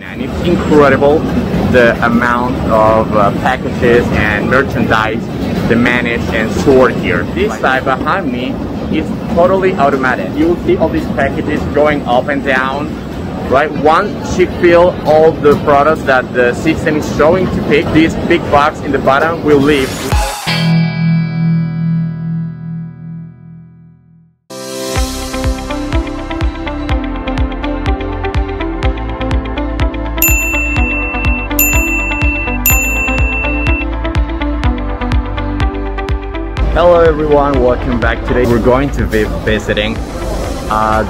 China, and it's incredible the amount of packages and merchandise they manage and sort here. This side behind me is totally automatic. You will see all these packages going up and down, right? Once she fills all the products that the system is showing to pick, this big box in the bottom will leave. Hello everyone, welcome back. Today we're going to be visiting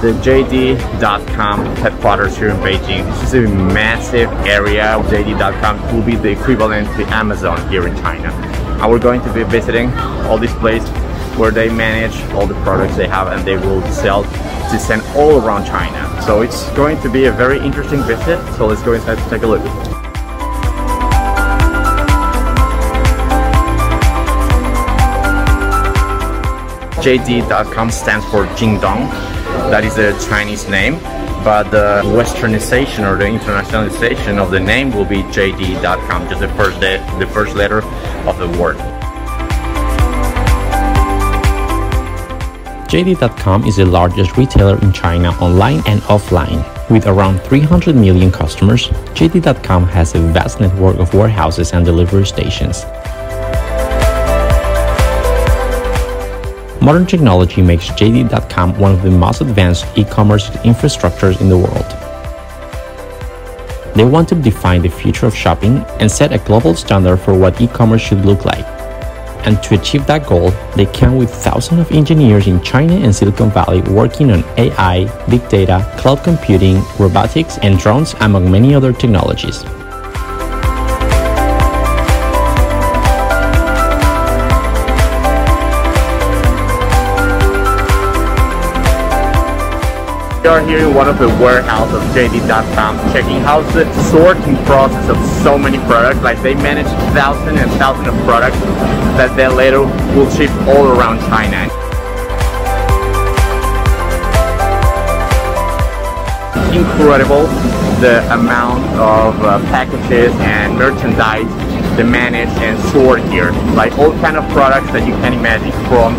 the JD.com headquarters here in Beijing. This is a massive area. JD.com will be the equivalent to Amazon here in China. And we're going to be visiting all this place where they manage all the products they have and they will sell to send all around China. So it's going to be a very interesting visit. So let's go inside to take a look. JD.com stands for Jingdong, that is a Chinese name, but the westernization or the internationalization of the name will be JD.com, just the first letter of the word. JD.com is the largest retailer in China online and offline. With around 300 million customers, JD.com has a vast network of warehouses and delivery stations. Modern technology makes JD.com one of the most advanced e-commerce infrastructures in the world. They want to define the future of shopping and set a global standard for what e-commerce should look like. And to achieve that goal, they count with thousands of engineers in China and Silicon Valley working on AI, big data, cloud computing, robotics, and drones, among many other technologies. We are here in one of the warehouses of JD.com, checking how the sorting process of so many products, like they manage thousands and thousands of products that they later will ship all around China. It's incredible the amount of packages and merchandise they manage and sort here, like all kind of products that you can imagine, from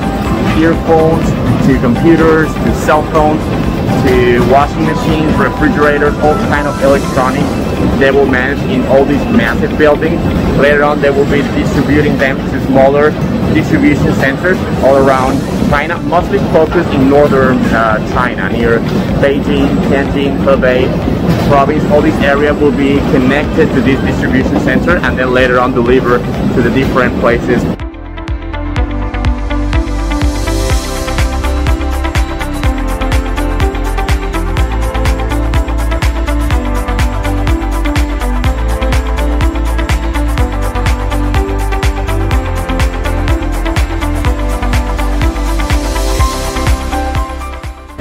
earphones to computers to cell phones, to washing machines, refrigerators, all kind of electronics they will manage in all these massive buildings. Later on they will be distributing them to smaller distribution centers all around China, mostly focused in northern China, near Beijing, Tianjin, Hebei province. All this area will be connected to this distribution center and then later on delivered to the different places.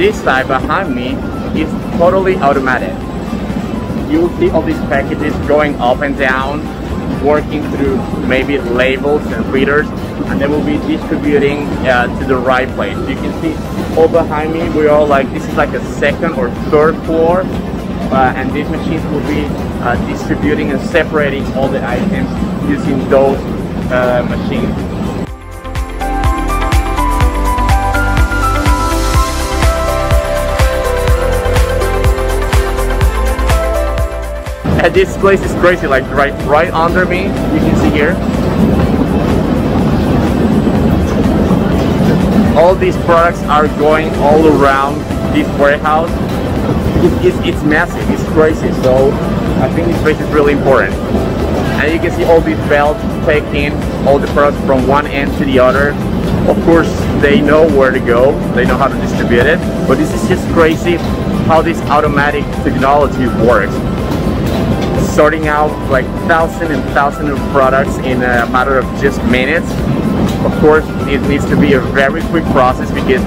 This side behind me is totally automatic. You will see all these packages going up and down, working through maybe labels and readers, and they will be distributing to the right place. You can see all behind me, we are like, this is like a second or third floor, and these machines will be distributing and separating all the items using those machines. And this place is crazy, like right under me, you can see here. All these products are going all around this warehouse. It's massive, it's crazy, so I think this place is really important. And you can see all these belts taking all the products from one end to the other. Of course, they know where to go, they know how to distribute it, but this is just crazy how this automatic technology works. Sorting out like thousands and thousands of products in a matter of just minutes. Of course, it needs to be a very quick process because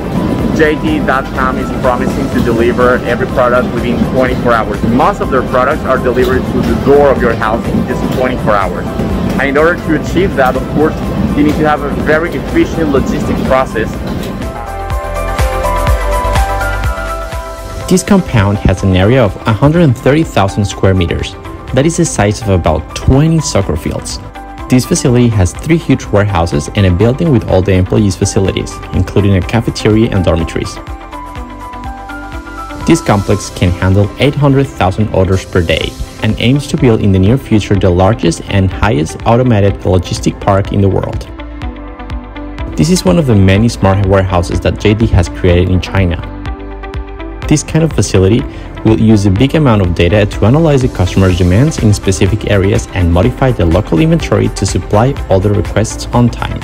JD.com is promising to deliver every product within 24 hours. Most of their products are delivered to the door of your house in just 24 hours. And in order to achieve that, of course, you need to have a very efficient logistic process. This compound has an area of 130,000 square meters. That is the size of about 20 soccer fields. This facility has 3 huge warehouses and a building with all the employees' facilities, including a cafeteria and dormitories. This complex can handle 800,000 orders per day and aims to build in the near future the largest and highest automated logistic park in the world. This is one of the many smart warehouses that JD has created in China. This kind of facility will use a big amount of data to analyze the customer's demands in specific areas and modify the local inventory to supply all the requests on time.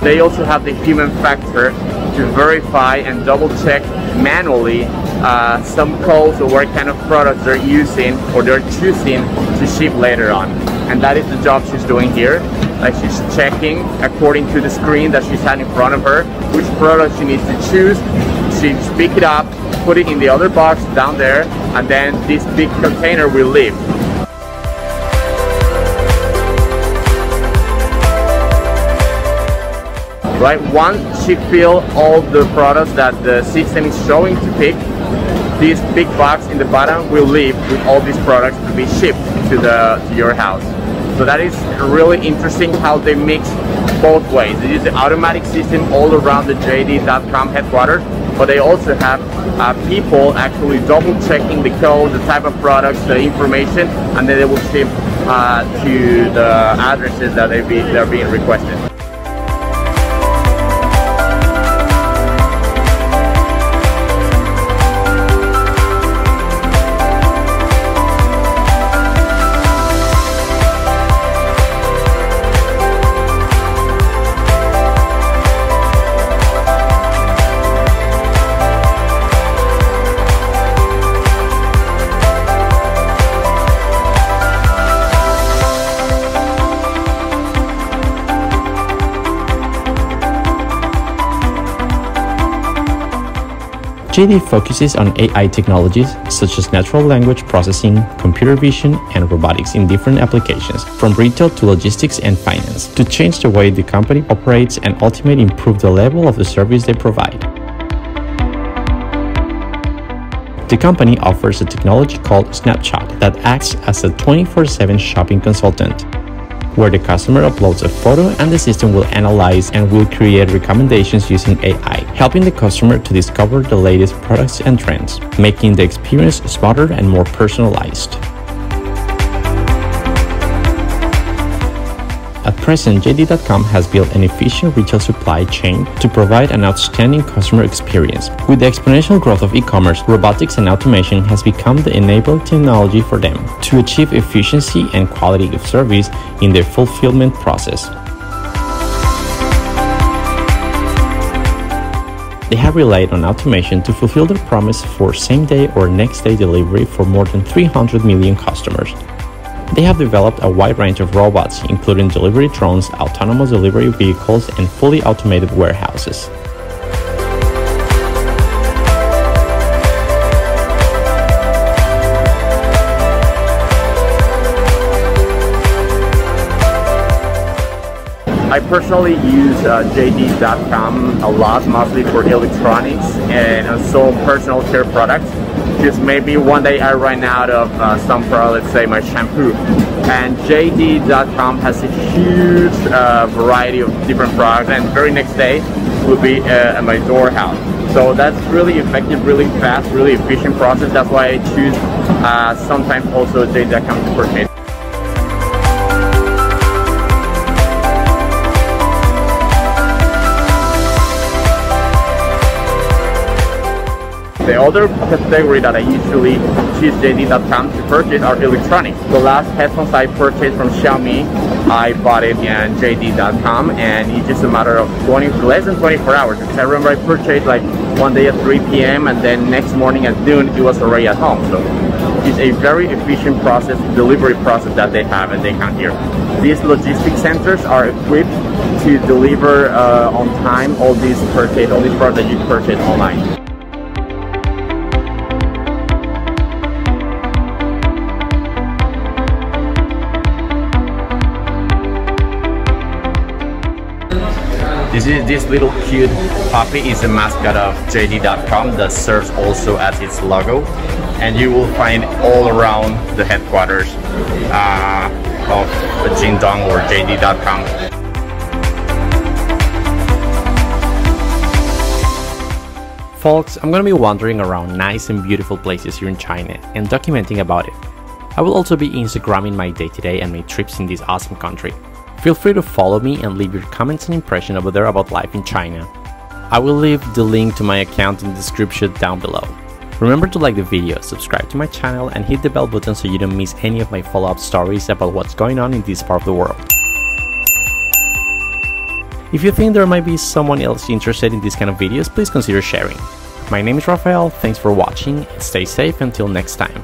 They also have the human factor to verify and double check manually some codes or what kind of products they're using or they're choosing to ship later on. And that is the job she's doing here. Like, she's checking according to the screen that she's had in front of her which product she needs to choose. She picks it up, put it in the other box down there, and then this big container will leave. Right, once she fills all the products that the system is showing to pick, this big box in the bottom will leave with all these products to be shipped to your house. So that is really interesting how they mix both ways. They use the automatic system all around the JD.com headquarters, but they also have people actually double checking the code, the type of products, the information, and then they will ship to the addresses that they're being requested. JD focuses on AI technologies such as natural language processing, computer vision, and robotics in different applications, from retail to logistics and finance, to change the way the company operates and ultimately improve the level of the service they provide. The company offers a technology called Snapshot that acts as a 24/7 shopping consultant, where the customer uploads a photo and the system will analyze and will create recommendations using AI, helping the customer to discover the latest products and trends, making the experience smarter and more personalized. At present, JD.com has built an efficient retail supply chain to provide an outstanding customer experience. With the exponential growth of e-commerce, robotics and automation has become the enabling technology for them to achieve efficiency and quality of service in their fulfillment process. They have relied on automation to fulfill their promise for same-day or next-day delivery for more than 300 million customers. They have developed a wide range of robots, including delivery drones, autonomous delivery vehicles, and fully automated warehouses. I personally use JD.com a lot, mostly for electronics and also personal care products. Because maybe one day I run out of some product, let's say my shampoo. And JD.com has a huge variety of different products, and very next day will be at my doorhouse. So that's really effective, really fast, really efficient process. That's why I choose sometimes also JD.com to purchase. The other category that I usually choose JD.com to purchase are electronics. The last headphones I purchased from Xiaomi, I bought it on JD.com, and it's just a matter of less than 24 hours. Because I remember I purchased like one day at 3 p.m. and then next morning at noon it was already at home. So it's a very efficient process, delivery process that they have and they can here. These logistics centers are equipped to deliver on time all these products that you purchase online. This little cute puppy is a mascot of JD.com that serves also as its logo, and you will find all around the headquarters of Jingdong or JD.com. Folks, I'm going to be wandering around nice and beautiful places here in China and documenting about it. I will also be Instagramming my day-to-day and my trips in this awesome country. Feel free to follow me and leave your comments and impression over there about life in China. I will leave the link to my account in the description down below. Remember to like the video, subscribe to my channel and hit the bell button so you don't miss any of my follow-up stories about what's going on in this part of the world. If you think there might be someone else interested in these kind of videos, please consider sharing. My name is Rafael, thanks for watching, stay safe until next time.